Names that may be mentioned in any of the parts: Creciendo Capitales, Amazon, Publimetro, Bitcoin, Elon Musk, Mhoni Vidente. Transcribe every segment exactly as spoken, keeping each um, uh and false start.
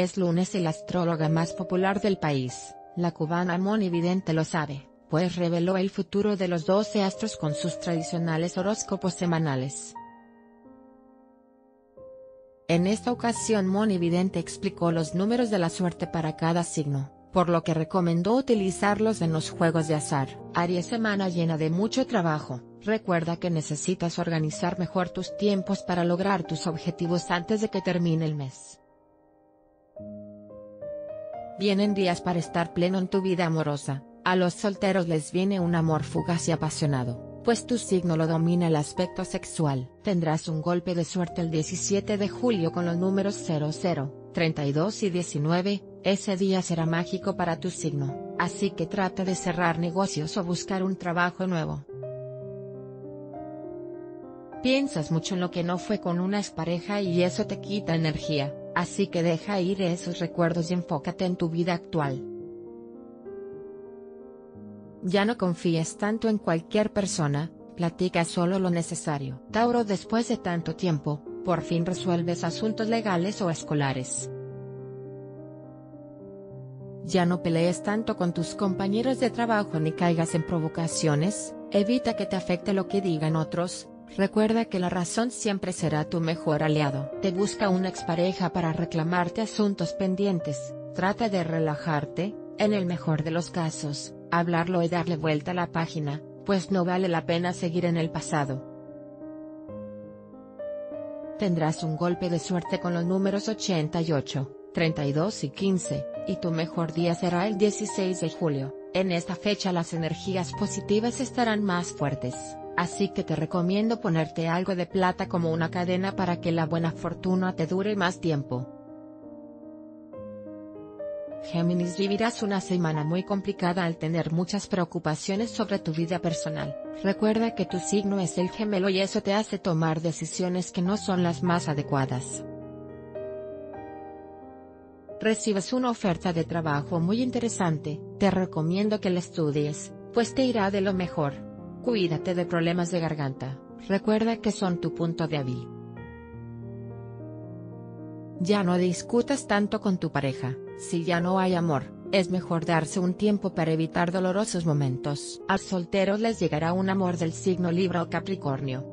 Es lunes y la astróloga más popular del país, la cubana Mhoni Vidente, lo sabe, pues reveló el futuro de los doce astros con sus tradicionales horóscopos semanales. En esta ocasión Mhoni Vidente explicó los números de la suerte para cada signo, por lo que recomendó utilizarlos en los juegos de azar. Aries, semana llena de mucho trabajo. Recuerda que necesitas organizar mejor tus tiempos para lograr tus objetivos antes de que termine el mes. Vienen días para estar pleno en tu vida amorosa. A los solteros les viene un amor fugaz y apasionado, pues tu signo lo domina el aspecto sexual. Tendrás un golpe de suerte el diecisiete de julio con los números cero cero, treinta y dos y diecinueve, ese día será mágico para tu signo, así que trata de cerrar negocios o buscar un trabajo nuevo. Piensas mucho en lo que no fue con una expareja y eso te quita energía, así que deja ir esos recuerdos y enfócate en tu vida actual. Ya no confíes tanto en cualquier persona, platica solo lo necesario. Tauro, después de tanto tiempo, por fin resuelves asuntos legales o escolares. Ya no pelees tanto con tus compañeros de trabajo ni caigas en provocaciones, evita que te afecte lo que digan otros. Recuerda que la razón siempre será tu mejor aliado. Te busca una expareja para reclamarte asuntos pendientes. Trata de relajarte, en el mejor de los casos, hablarlo y darle vuelta a la página, pues no vale la pena seguir en el pasado. Tendrás un golpe de suerte con los números ochenta y ocho, treinta y dos y quince, y tu mejor día será el dieciséis de julio. En esta fecha las energías positivas estarán más fuertes. Así que te recomiendo ponerte algo de plata como una cadena para que la buena fortuna te dure más tiempo. Géminis, vivirás una semana muy complicada al tener muchas preocupaciones sobre tu vida personal. Recuerda que tu signo es el gemelo y eso te hace tomar decisiones que no son las más adecuadas. Recibes una oferta de trabajo muy interesante, te recomiendo que la estudies, pues te irá de lo mejor. Cuídate de problemas de garganta, recuerda que son tu punto débil. Ya no discutas tanto con tu pareja, si ya no hay amor, es mejor darse un tiempo para evitar dolorosos momentos. A solteros les llegará un amor del signo Libra o Capricornio.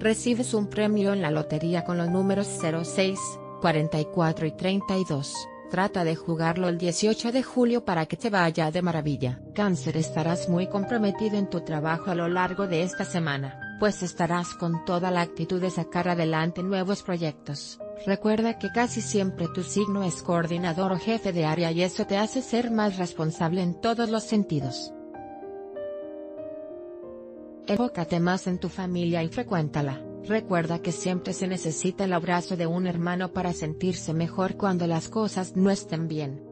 Recibes un premio en la lotería con los números cero seis, cuarenta y cuatro y treinta y dos. Trata de jugarlo el dieciocho de julio para que te vaya de maravilla. Cáncer, estarás muy comprometido en tu trabajo a lo largo de esta semana, pues estarás con toda la actitud de sacar adelante nuevos proyectos. Recuerda que casi siempre tu signo es coordinador o jefe de área y eso te hace ser más responsable en todos los sentidos. Enfócate más en tu familia y frecuéntala. Recuerda que siempre se necesita el abrazo de un hermano para sentirse mejor cuando las cosas no estén bien.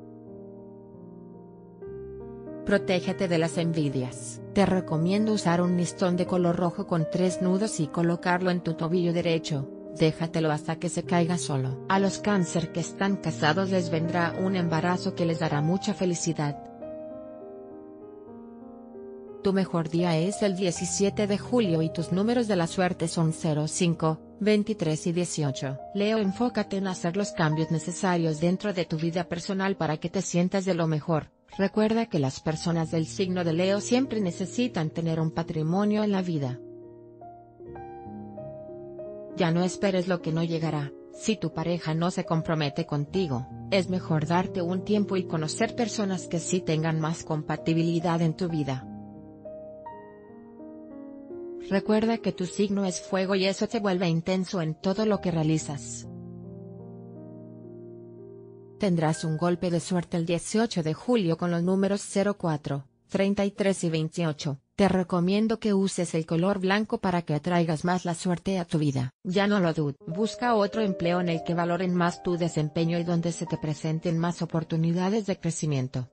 Protégete de las envidias. Te recomiendo usar un listón de color rojo con tres nudos y colocarlo en tu tobillo derecho, déjatelo hasta que se caiga solo. A los cáncer que están casados les vendrá un embarazo que les dará mucha felicidad. Tu mejor día es el diecisiete de julio y tus números de la suerte son cero cinco, veintitrés y dieciocho. Leo, enfócate en hacer los cambios necesarios dentro de tu vida personal para que te sientas de lo mejor. Recuerda que las personas del signo de Leo siempre necesitan tener un patrimonio en la vida. Ya no esperes lo que no llegará. Si tu pareja no se compromete contigo, es mejor darte un tiempo y conocer personas que sí tengan más compatibilidad en tu vida. Recuerda que tu signo es fuego y eso te vuelve intenso en todo lo que realizas. Tendrás un golpe de suerte el dieciocho de julio con los números cero cuatro, treinta y tres y veintiocho. Te recomiendo que uses el color blanco para que atraigas más la suerte a tu vida. Ya no lo dudes. Busca otro empleo en el que valoren más tu desempeño y donde se te presenten más oportunidades de crecimiento.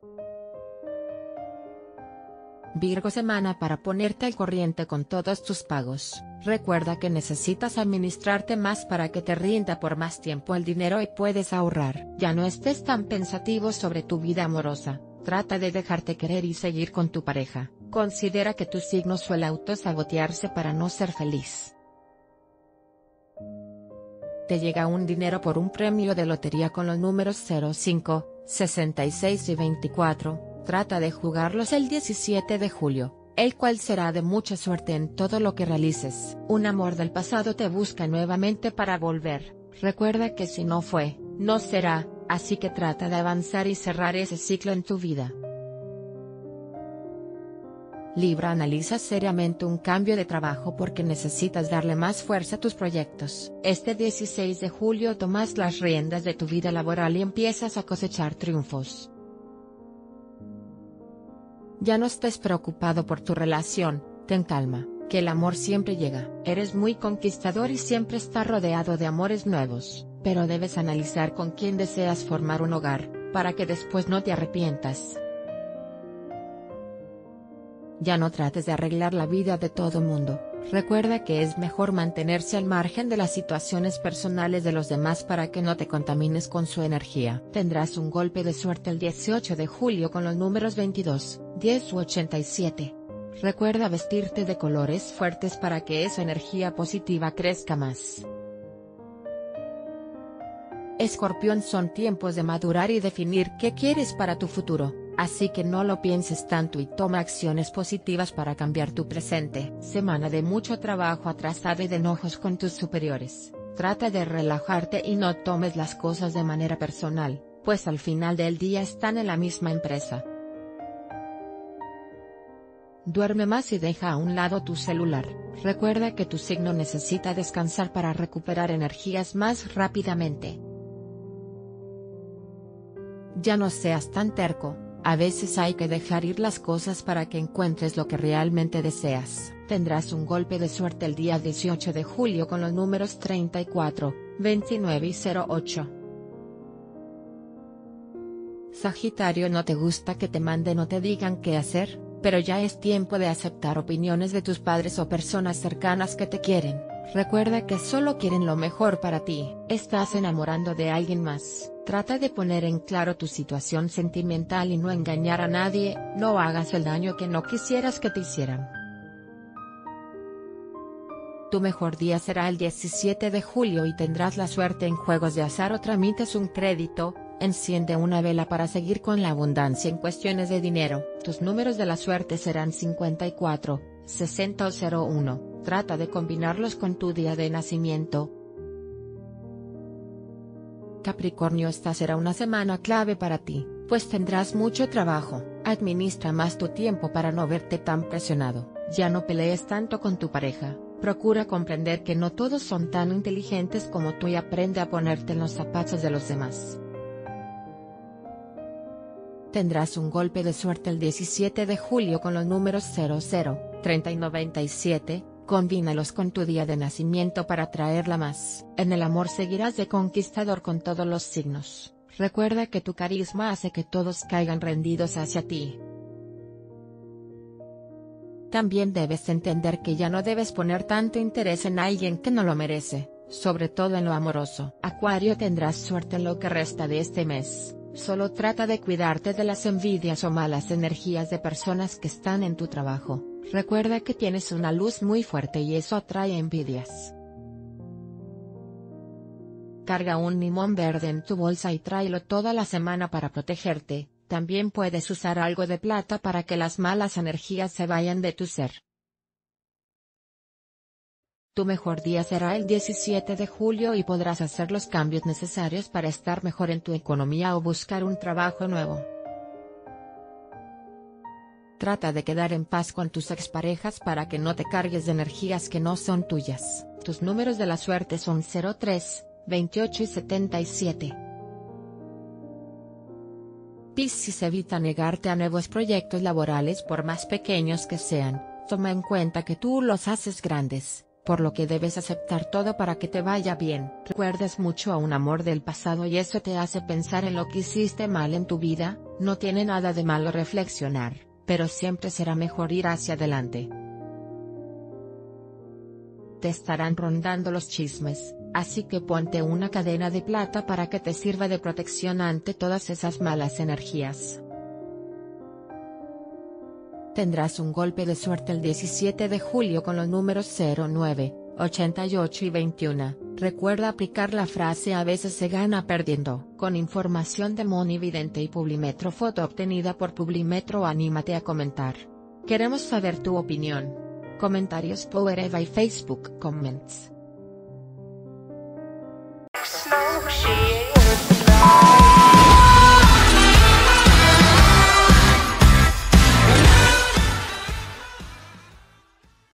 Virgo, semana para ponerte al corriente con todos tus pagos. Recuerda que necesitas administrarte más para que te rinda por más tiempo el dinero y puedes ahorrar. Ya no estés tan pensativo sobre tu vida amorosa, trata de dejarte querer y seguir con tu pareja. Considera que tu signo suele autosabotearse para no ser feliz. te llega un dinero por un premio de lotería con los números cero cinco, sesenta y seis y veinticuatro, trata de jugarlos el diecisiete de julio, el cual será de mucha suerte en todo lo que realices. Un amor del pasado te busca nuevamente para volver, recuerda que si no fue, no será, así que trata de avanzar y cerrar ese ciclo en tu vida. Libra, analiza seriamente un cambio de trabajo porque necesitas darle más fuerza a tus proyectos. Este dieciséis de julio tomas las riendas de tu vida laboral y empiezas a cosechar triunfos. Ya no estés preocupado por tu relación, ten calma, que el amor siempre llega. Eres muy conquistador y siempre estás rodeado de amores nuevos, pero debes analizar con quién deseas formar un hogar, para que después no te arrepientas. Ya no trates de arreglar la vida de todo mundo, recuerda que es mejor mantenerse al margen de las situaciones personales de los demás para que no te contamines con su energía. Tendrás un golpe de suerte el dieciocho de julio con los números veintidós, diez u ochenta y siete. Recuerda vestirte de colores fuertes para que esa energía positiva crezca más. Escorpión, son tiempos de madurar y definir qué quieres para tu futuro. Así que no lo pienses tanto y toma acciones positivas para cambiar tu presente. Semana de mucho trabajo atrasado y de enojos con tus superiores. Trata de relajarte y no tomes las cosas de manera personal, pues al final del día están en la misma empresa. Duerme más y deja a un lado tu celular. Recuerda que tu signo necesita descansar para recuperar energías más rápidamente. Ya no seas tan terco. A veces hay que dejar ir las cosas para que encuentres lo que realmente deseas. Tendrás un golpe de suerte el día dieciocho de julio con los números treinta y cuatro, veintinueve y cero ocho. Sagitario, no te gusta que te manden o te digan qué hacer, pero ya es tiempo de aceptar opiniones de tus padres o personas cercanas que te quieren. Recuerda que solo quieren lo mejor para ti. Estás enamorando de alguien más. Trata de poner en claro tu situación sentimental y no engañar a nadie, no hagas el daño que no quisieras que te hicieran. Tu mejor día será el diecisiete de julio y tendrás la suerte en juegos de azar o tramites un crédito. Enciende una vela para seguir con la abundancia en cuestiones de dinero. Tus números de la suerte serán cincuenta y cuatro, sesenta o cero uno. Trata de combinarlos con tu día de nacimiento. Capricornio, esta será una semana clave para ti, pues tendrás mucho trabajo. Administra más tu tiempo para no verte tan presionado. Ya no pelees tanto con tu pareja. Procura comprender que no todos son tan inteligentes como tú y aprende a ponerte en los zapatos de los demás. Tendrás un golpe de suerte el diecisiete de julio con los números cero, cero, treinta y noventa y siete. Combínalos con tu día de nacimiento para atraerla más. En el amor seguirás de conquistador con todos los signos. Recuerda que tu carisma hace que todos caigan rendidos hacia ti. También debes entender que ya no debes poner tanto interés en alguien que no lo merece, sobre todo en lo amoroso. Acuario, tendrás suerte en lo que resta de este mes. Solo trata de cuidarte de las envidias o malas energías de personas que están en tu trabajo. Recuerda que tienes una luz muy fuerte y eso atrae envidias. Carga un limón verde en tu bolsa y tráelo toda la semana para protegerte. También puedes usar algo de plata para que las malas energías se vayan de tu ser. Tu mejor día será el diecisiete de julio y podrás hacer los cambios necesarios para estar mejor en tu economía o buscar un trabajo nuevo. Trata de quedar en paz con tus exparejas para que no te cargues de energías que no son tuyas. Tus números de la suerte son cero tres, veintiocho y setenta y siete. Piscis, evita negarte a nuevos proyectos laborales por más pequeños que sean. Toma en cuenta que tú los haces grandes, por lo que debes aceptar todo para que te vaya bien. Recuerdas mucho a un amor del pasado y eso te hace pensar en lo que hiciste mal en tu vida. No tiene nada de malo reflexionar, pero siempre será mejor ir hacia adelante. Te estarán rondando los chismes, así que ponte una cadena de plata para que te sirva de protección ante todas esas malas energías. Tendrás un golpe de suerte el diecisiete de julio con los números cero, nueve, ochenta y ocho y veintiuno. Recuerda aplicar la frase "a veces se gana perdiendo". Con información de Mhoni Vidente y Publimetro, foto obtenida por Publimetro. Anímate a comentar. Queremos saber tu opinión. Comentarios Power Eva y Facebook Comments.